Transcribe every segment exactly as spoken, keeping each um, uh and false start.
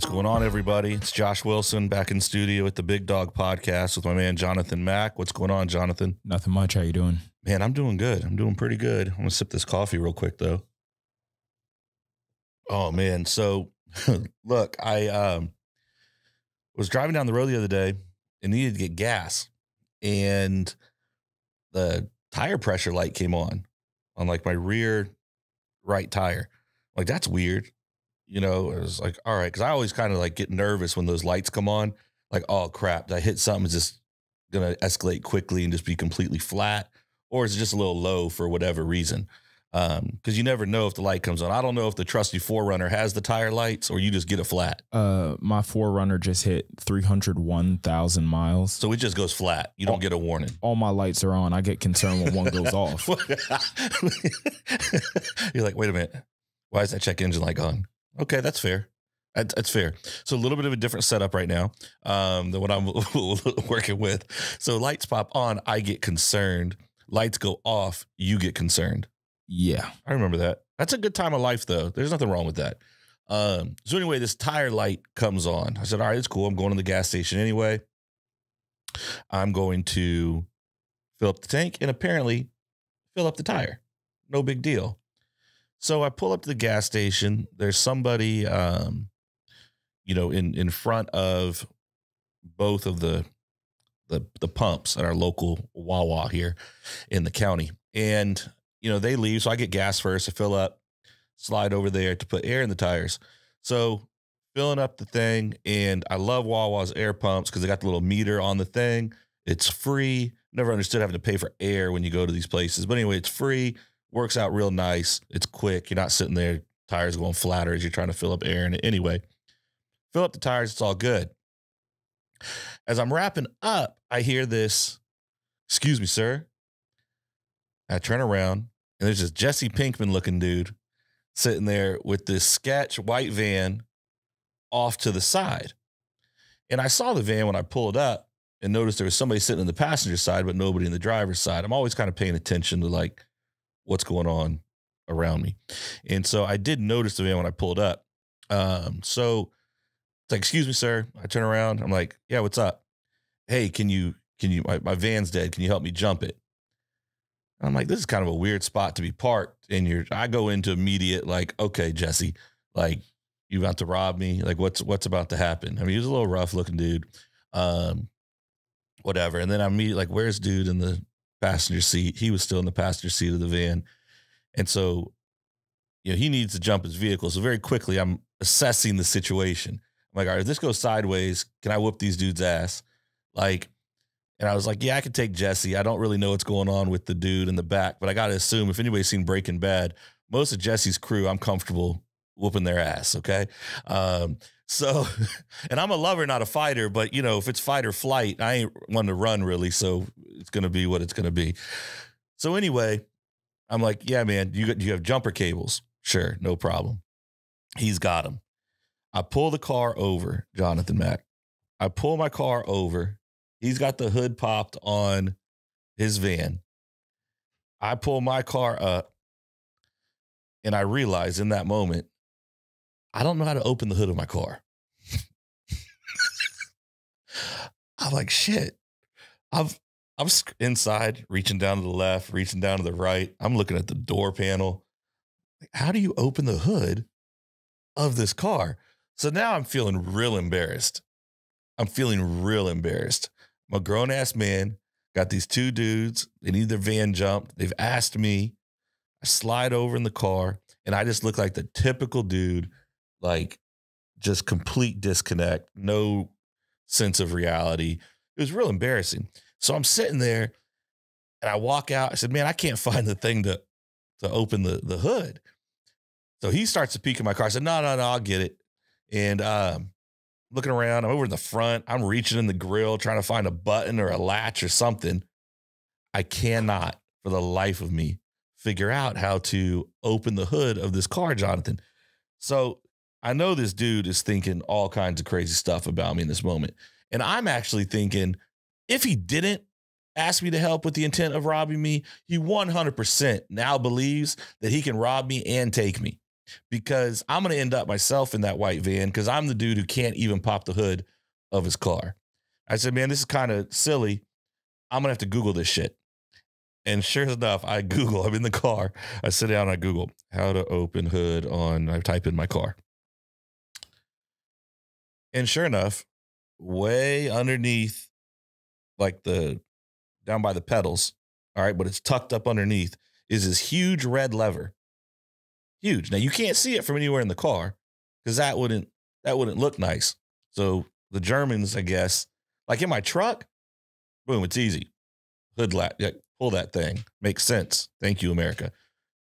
What's going on, everybody? It's Josh Wilson back in studio at the Big Dog Podcast with my man, Jonathan Mack. What's going on, Jonathan? Nothing much. How you doing? Man, I'm doing good. I'm doing pretty good. I'm going to sip this coffee real quick, though. Oh, man. So, look, I um, was driving down the road the other day and needed to get gas. And the tire pressure light came on, on like my rear right tire. Like, that's weird. You know, it was like, all right, because I always kind of like get nervous when those lights come on. Like, oh, crap, did I hit something that's just going to escalate quickly and just be completely flat? Or is it just a little low for whatever reason? Because um, you never know if the light comes on. I don't know if the trusty four runner has the tire lights or you just get a flat. Uh, my four runner just hit three hundred one thousand miles. So it just goes flat. You all, don't get a warning. All my lights are on. I get concerned when one goes off. You're like, wait a minute. Why is that check engine light on? Okay, that's fair. That's fair. So a little bit of a different setup right now um, than what I'm working with. So lights pop on, I get concerned. Lights go off, you get concerned. Yeah. I remember that. That's a good time of life, though. There's nothing wrong with that. Um, so anyway, this tire light comes on. I said, all right, it's cool. I'm going to the gas station anyway. I'm going to fill up the tank and apparently fill up the tire. No big deal. So I pull up to the gas station. There's somebody, um, you know, in, in front of both of the, the the pumps at our local Wawa here in the county. And, you know, they leave. So I get gas first. I fill up, slide over there to put air in the tires. So filling up the thing. And I love Wawa's air pumps because they got the little meter on the thing. It's free. Never understood having to pay for air when you go to these places. But anyway, it's free. Works out real nice. It's quick. You're not sitting there, tires going flatter as you're trying to fill up air in it. Anyway, fill up the tires. It's all good. As I'm wrapping up, I hear this, excuse me, sir. I turn around, and there's this Jesse Pinkman looking dude sitting there with this sketch white van off to the side. And I saw the van when I pulled up and noticed there was somebody sitting in the passenger side, but nobody in the driver's side. I'm always kind of paying attention to, like, what's going on around me. And so I did notice the van when I pulled up. Um, so it's like, excuse me, sir. I turn around. I'm like, yeah, what's up? Hey, can you, can you, my, my van's dead. Can you help me jump it? And I'm like, this is kind of a weird spot to be parked. And you're, I go into immediate, like, okay, Jesse, like, you about to rob me. Like, what's, what's about to happen? I mean, he was a little rough looking dude, um, whatever. And then I immediately, like, where's dude in the passenger seat? He was still in the passenger seat of the van. And so, you know, he needs to jump his vehicle. So very quickly, I'm assessing the situation. I'm like, all right, if this goes sideways, can I whoop these dudes' ass? Like, and I was like, yeah, I could take Jesse. I don't really know what's going on with the dude in the back, but I got to assume if anybody's seen Breaking Bad, most of Jesse's crew, I'm comfortable whooping their ass. Okay. Um, so, and I'm a lover, not a fighter, but you know, if it's fight or flight, I ain't one to run really. So it's going to be what it's going to be. So anyway, I'm like, yeah, man, you got, you have jumper cables. Sure. No problem. He's got them. I pull the car over, Jonathan Mack. I pull my car over. He's got the hood popped on his van. I pull my car up and I realize in that moment, I don't know how to open the hood of my car. I'm like, shit. I'm, I'm inside, reaching down to the left, reaching down to the right. I'm looking at the door panel. How do you open the hood of this car? So now I'm feeling real embarrassed. I'm feeling real embarrassed. I'm a grown-ass man. Got these two dudes. They need their van jumped. They've asked me. I slide over in the car, and I just look like the typical dude. Like, just complete disconnect, no sense of reality. It was real embarrassing. So I'm sitting there, and I walk out. I said, man, I can't find the thing to, to open the, the hood. So he starts to peek in my car. I said, no, no, no, I'll get it. And um, looking around, I'm over in the front. I'm reaching in the grill, trying to find a button or a latch or something. I cannot, for the life of me, figure out how to open the hood of this car, Jonathan. So I know this dude is thinking all kinds of crazy stuff about me in this moment. And I'm actually thinking, if he didn't ask me to help with the intent of robbing me, he one hundred percent now believes that he can rob me and take me. because I'm going to end up myself in that white van because I'm the dude who can't even pop the hood of his car. I said, man, this is kind of silly. I'm going to have to Google this shit. And sure enough, I Google, I'm in the car. I sit down and I Google how to open hood on, I type in my car. And sure enough, way underneath, like the, down by the pedals, all right, but it's tucked up underneath, is this huge red lever. Huge. Now you can't see it from anywhere in the car because that wouldn't, that wouldn't look nice. So the Germans, I guess, like in my truck, boom, it's easy. Hood lap. Yeah. Pull that thing. Makes sense. Thank you, America.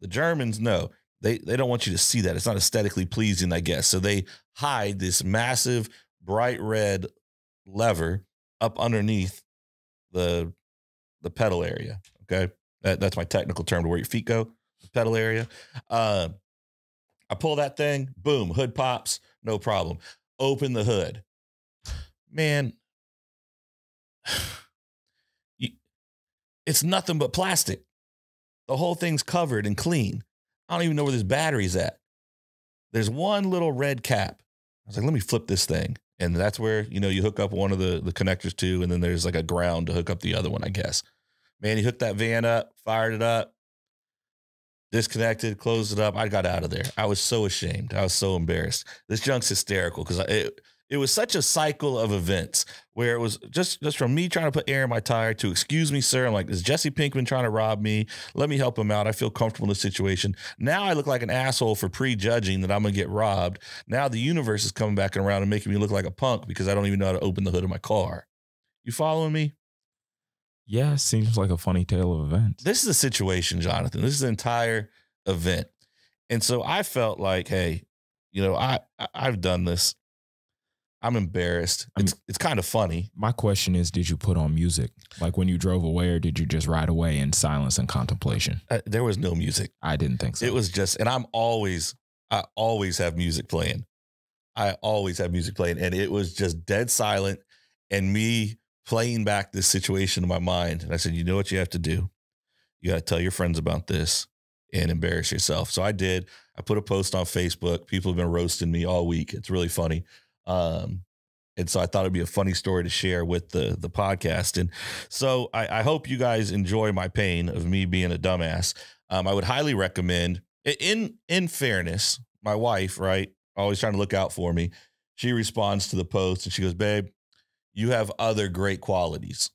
The Germans, no, they, they don't want you to see that. It's not aesthetically pleasing, I guess. So they hide this massive bright red lever up underneath the, the pedal area. Okay. That, that's my technical term to where your feet go, the pedal area. Uh, I pull that thing, boom, hood pops. No problem. Open the hood, man. It's nothing but plastic. The whole thing's covered and clean. I don't even know where this battery's at. There's one little red cap. I was like, let me flip this thing. And that's where, you know, you hook up one of the, the connectors to, and then there's like a ground to hook up the other one, I guess. Man, he hooked that van up, fired it up, disconnected, closed it up. I got out of there. I was so ashamed. I was so embarrassed. This junk's hysterical because it, it was such a cycle of events where it was just, just from me trying to put air in my tire to, excuse me, sir. I'm like, is Jesse Pinkman trying to rob me? Let me help him out. I feel comfortable in this situation. Now I look like an asshole for prejudging that I'm going to get robbed. Now the universe is coming back around and making me look like a punk because I don't even know how to open the hood of my car. You following me? Yeah, seems like a funny tale of events. This is the situation, Jonathan. This is the entire event. And so I felt like, hey, you know, I, I I've done this. I'm embarrassed. It's, I mean, it's kind of funny. My question is, did you put on music? Like when you drove away, or did you just ride away in silence and contemplation? Uh, there was no music. I didn't think so. It was just, and I'm always, I always have music playing. I always have music playing. And it was just dead silent and me playing back this situation in my mind. And I said, you know what you have to do? You got to tell your friends about this and embarrass yourself. So I did. I put a post on Facebook. People have been roasting me all week. It's really funny. Um, and so I thought it'd be a funny story to share with the, the podcast. And so I, I hope you guys enjoy my pain of me being a dumbass. Um, I would highly recommend, in, in fairness, my wife, right, always trying to look out for me. She responds to the post and she goes, babe, you have other great qualities.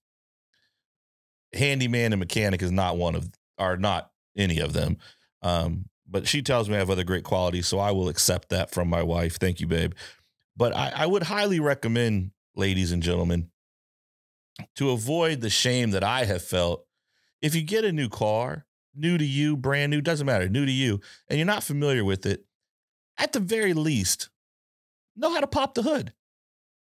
Handyman and mechanic is not one of, are not any of them. Um, but she tells me I have other great qualities. So I will accept that from my wife. Thank you, babe. But I, I would highly recommend, ladies and gentlemen, to avoid the shame that I have felt. If you get a new car, new to you, brand new, doesn't matter, new to you, and you're not familiar with it, at the very least, know how to pop the hood.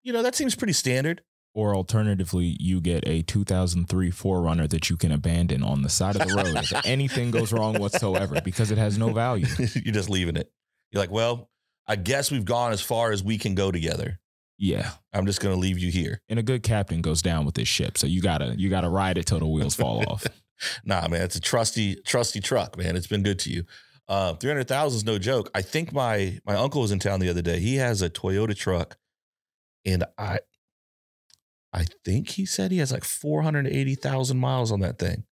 You know, that seems pretty standard. Or alternatively, you get a two thousand three four runner that you can abandon on the side of the road if anything goes wrong whatsoever because it has no value. You're just leaving it. You're like, well, I guess we've gone as far as we can go together. Yeah. I'm just going to leave you here. And a good captain goes down with this ship. So you got to, you got to ride it till the wheels fall off. Nah, man, it's a trusty, trusty truck, man. It's been good to you. Uh, three hundred thousand is no joke. I think my, my uncle was in town the other day. He has a Toyota truck and I, I think he said he has like four hundred eighty thousand miles on that thing.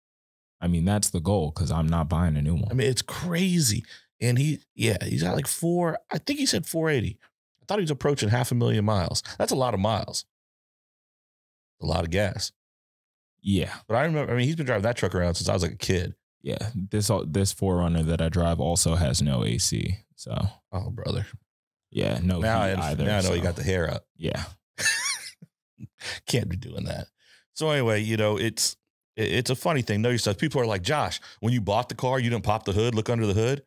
I mean, that's the goal. Cause I'm not buying a new one. I mean, it's crazy. And he, yeah, he's got like four, I think he said four eighty. I thought he was approaching half a million miles. That's a lot of miles. A lot of gas. Yeah. But I remember, I mean, he's been driving that truck around since I was like a kid. Yeah. This, this four runner that I drive also has no A C. So. Oh, brother. Yeah. No now heat I, either. Now so. I know you got the hair up. Yeah. Can't be doing that. So anyway, you know, it's, it, it's a funny thing. Know your stuff. People are like, Josh, when you bought the car, you didn't pop the hood, look under the hood.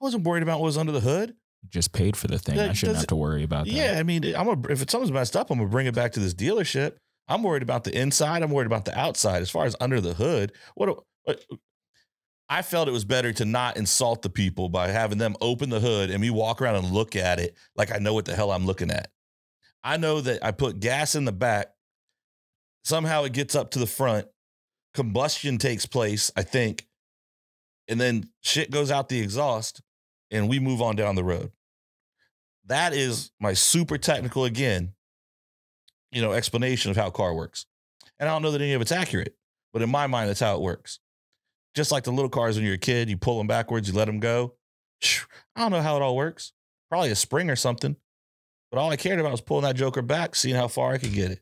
I wasn't worried about what was under the hood. Just paid for the thing. That, I shouldn't have to worry about that. Yeah, I mean, I'm a, if it's something's messed up, I'm going to bring it back to this dealership. I'm worried about the inside. I'm worried about the outside. As far as under the hood, what, what I felt it was better to not insult the people by having them open the hood and me walk around and look at it like I know what the hell I'm looking at. I know that I put gas in the back. Somehow it gets up to the front. Combustion takes place, I think. And then shit goes out the exhaust. and we move on down the road. That is my super technical, again, you know, explanation of how car works. And I don't know that any of it's accurate, but in my mind, that's how it works. Just like the little cars when you're a kid, you pull them backwards, you let them go. I don't know how it all works. Probably a spring or something. But all I cared about was pulling that joker back, seeing how far I could get it,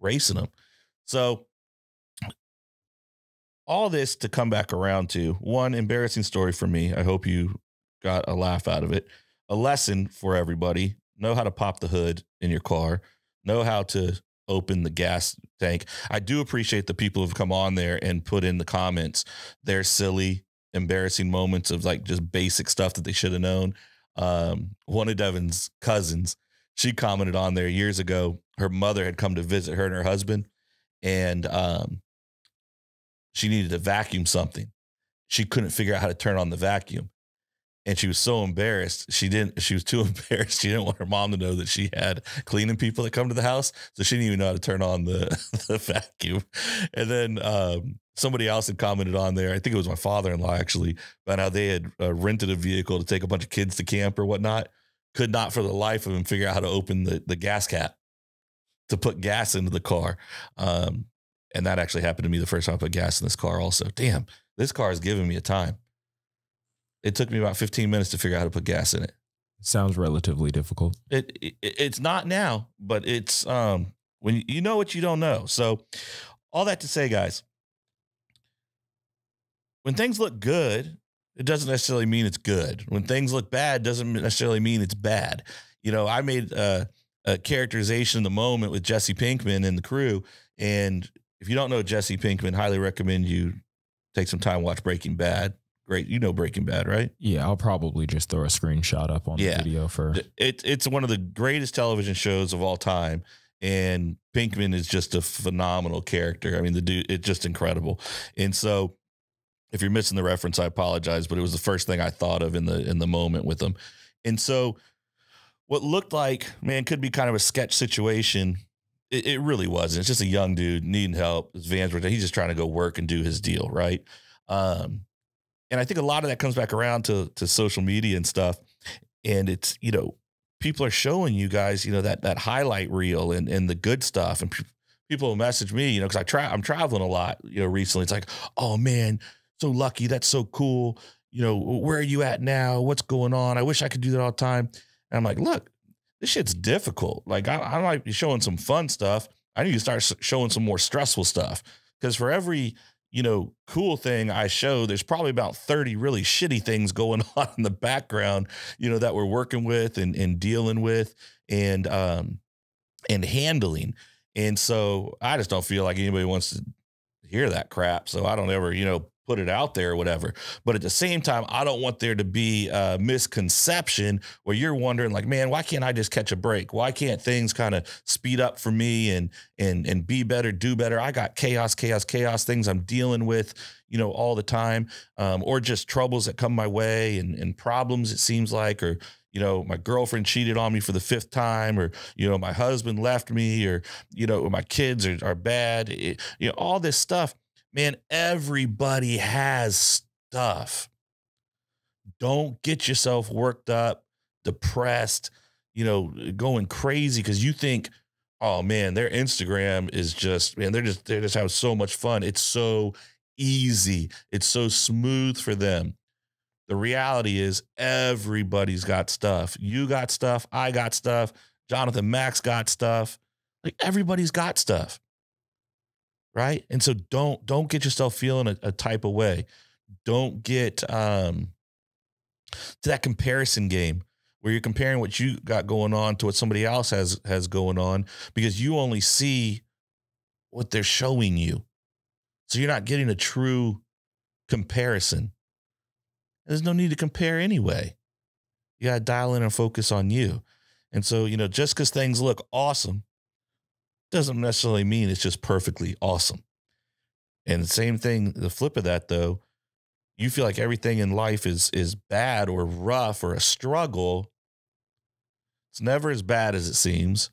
racing them. So all this to come back around to, one, embarrassing story for me. I hope you got a laugh out of it. A lesson for everybody. Know how to pop the hood in your car. Know how to open the gas tank. I do appreciate the people who've come on there and put in the comments their silly, embarrassing moments of like just basic stuff that they should have known. Um, one of Devin's cousins, she commented on there years ago. Her mother had come to visit her and her husband, and um, she needed to vacuum something. She couldn't figure out how to turn on the vacuum. And she was so embarrassed. She didn't, she was too embarrassed. She didn't want her mom to know that she had cleaning people that come to the house. So she didn't even know how to turn on the, the vacuum. And then um, somebody else had commented on there. I think it was my father-in-law actually, about how they had uh, rented a vehicle to take a bunch of kids to camp or whatnot. Could not for the life of him figure out how to open the, the gas cap to put gas into the car. Um, and that actually happened to me the first time I put gas in this car also. Damn, this car is giving me a time. It took me about fifteen minutes to figure out how to put gas in it. Sounds relatively difficult. It, it it's not now, but it's um when you, you know what you don't know. So all that to say, guys, when things look good, it doesn't necessarily mean it's good. When things look bad, doesn't necessarily mean it's bad. You know, I made uh, a characterization in the moment with Jesse Pinkman and the crew. And if you don't know Jesse Pinkman, highly recommend you take some time, watch Breaking Bad. Great. You know Breaking Bad, right? Yeah, I'll probably just throw a screenshot up on yeah. the video for it. It's one of the greatest television shows of all time. And Pinkman is just a phenomenal character. I mean, the dude, it's just incredible. And so if you're missing the reference, I apologize, but it was the first thing I thought of in the in the moment with him. And so what looked like, man, could be kind of a sketch situation. It, it really wasn't. It's just a young dude needing help. His vans were, he's just trying to go work and do his deal, right? Um, And I think a lot of that comes back around to, to social media and stuff. And it's, you know, people are showing you guys, you know, that, that highlight reel and, and the good stuff. And pe people message me, you know, cause I try, I'm traveling a lot, you know, recently. It's like, oh man, so lucky. That's so cool. You know, where are you at now? What's going on? I wish I could do that all the time. And I'm like, look, this shit's difficult. Like I, I might be showing some fun stuff. I need to start showing some more stressful stuff. Cause for every, you know, cool thing I show, there's probably about thirty really shitty things going on in the background, you know, that we're working with and, and dealing with and, um, and handling. And so I just don't feel like anybody wants to hear that crap. So I don't ever, you know, put it out there or whatever. But at the same time, I don't want there to be a misconception where you're wondering like, man, why can't I just catch a break? Why can't things kind of speed up for me and, and, and be better, do better? I got chaos, chaos, chaos, things I'm dealing with, you know, all the time, um, or just troubles that come my way and, and problems it seems like, or, you know, my girlfriend cheated on me for the fifth time, or, you know, my husband left me, or, you know, my kids are, are bad, it, you know, all this stuff. Man, everybody has stuff. Don't get yourself worked up, depressed, you know, going crazy because you think, oh man, their Instagram is just, man, they're just, they're just having so much fun. It's so easy. It's so smooth for them. The reality is everybody's got stuff. You got stuff. I got stuff. Jonathan Mack's got stuff. Like everybody's got stuff. Right. And so don't don't get yourself feeling a, a type of way. Don't get um, to that comparison game where you're comparing what you got going on to what somebody else has has going on, because you only see what they're showing you. So you're not getting a true comparison. There's no need to compare anyway. You got to dial in and focus on you. And so, you know, just because things look awesome doesn't necessarily mean it's just perfectly awesome. And the same thing, the flip of that though, you feel like everything in life is is bad or rough or a struggle. It's never as bad as it seems,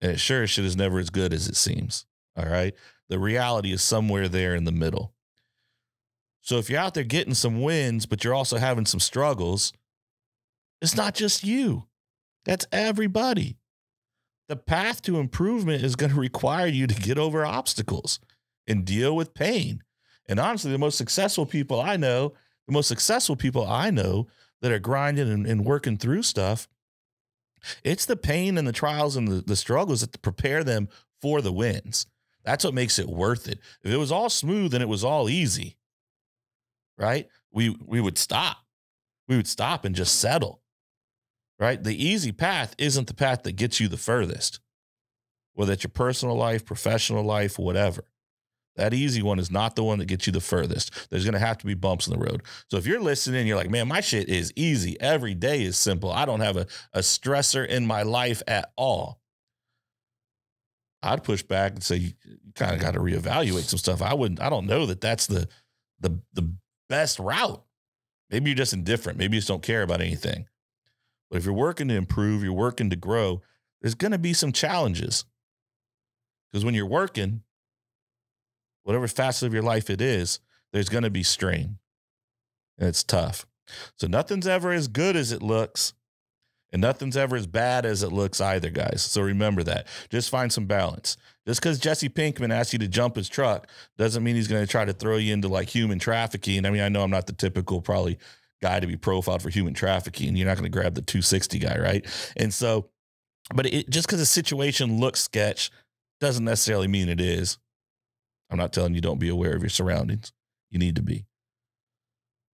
and it sure as shit is never as good as it seems. All right? The reality is somewhere there in the middle. So if you're out there getting some wins, but you're also having some struggles, It's not just you. That's everybody. The path to improvement is going to require you to get over obstacles and deal with pain. And honestly, the most successful people I know, the most successful people I know that are grinding and, and working through stuff, it's the pain and the trials and the, the struggles that prepare them for the wins. That's what makes it worth it. If it was all smooth and it was all easy, right? We, we would stop. We would stop and just settle, right? The easy path isn't the path that gets you the furthest, whether it's your personal life, professional life, whatever. That easy one is not the one that gets you the furthest. There's going to have to be bumps in the road. So if you're listening, you're like, man, my shit is easy. Every day is simple. I don't have a, a stressor in my life at all. I'd push back and say, you kind of got to reevaluate some stuff. I wouldn't, I don't know that that's the, the, the best route. Maybe you're just indifferent. Maybe you just don't care about anything. But if you're working to improve, you're working to grow, there's going to be some challenges. Because when you're working, whatever facet of your life it is, there's going to be strain. And it's tough. So nothing's ever as good as it looks. And nothing's ever as bad as it looks either, guys. So remember that. Just find some balance. Just because Jesse Pinkman asked you to jump his truck doesn't mean he's going to try to throw you into like human trafficking. I mean, I know I'm not the typical probably guy to be profiled for human trafficking. You're not going to grab the two sixty guy, right? And so, but it, just because a situation looks sketch doesn't necessarily mean it is. I'm not telling you don't be aware of your surroundings. You need to be.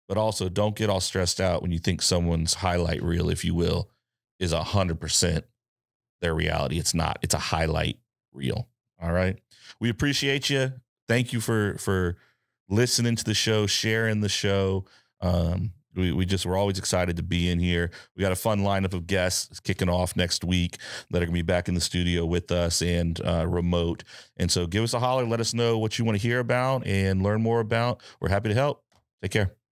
But also don't get all stressed out when you think someone's highlight reel, if you will, is one hundred percent their reality. It's not. It's a highlight reel. All right? We appreciate you. Thank you for for listening to the show, sharing the show. Um, we, we just we're always excited to be in here. We got a fun lineup of guests kicking off next week that are going to be back in the studio with us and uh, remote. And so give us a holler. Let us know what you want to hear about and learn more about. We're happy to help. Take care.